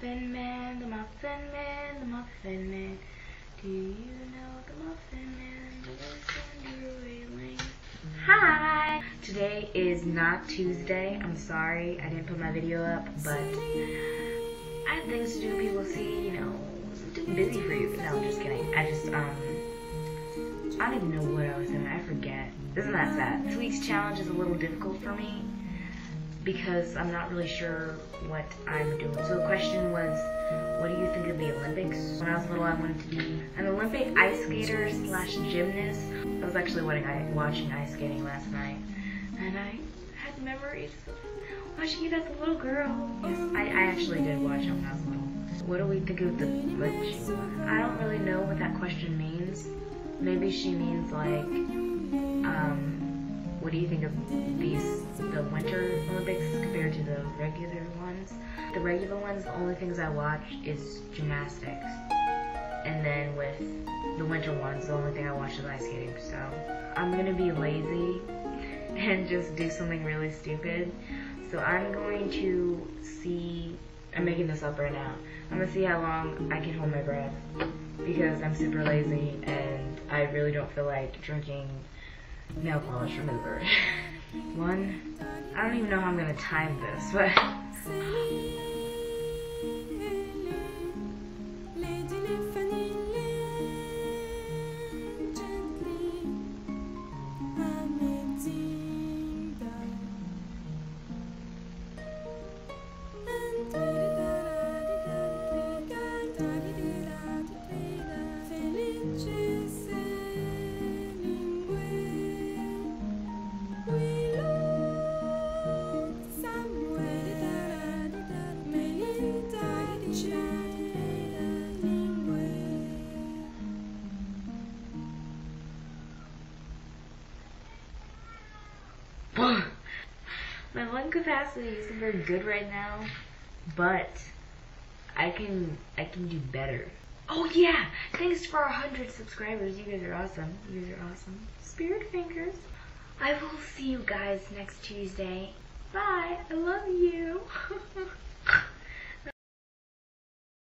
Muffin Man, the Muffin Man, the Muffin Man. Do you know the Muffin Man who lives under a railing? Hi! Today is not Tuesday. I'm sorry I didn't put my video up, but I have things to do. People see, you know, it's too busy for you. No, I'm just kidding. I don't even know what I was doing. I forget. Isn't that sad? This week's challenge is a little difficult for me, because I'm not really sure what I'm doing. So the question was, what do you think of the Olympics? When I was little, I wanted to be an Olympic ice skater / gymnast. I was actually watching ice skating last night, and I had memories of watching it as a little girl. Yes, I actually did watch it when I was little. What do we think of the Olympics? I don't really know what that question means. Maybe she means like, what do you think of the Winter Olympics compared to the regular ones? The regular ones, the only things I watch is gymnastics. And then with the winter ones, the only thing I watch is ice skating. So I'm gonna be lazy and just do something really stupid. So I'm going to see, I'm making this up right now. I'm gonna see how long I can hold my breath, because I'm super lazy and I really don't feel like drinking nail polish remover. One, I don't even know how I'm gonna time this, but my lung capacity isn't very good right now, but I can do better. Oh yeah! Thanks for 100 subscribers. You guys are awesome. You guys are awesome. Spirit fingers. I will see you guys next Tuesday. Bye. I love you.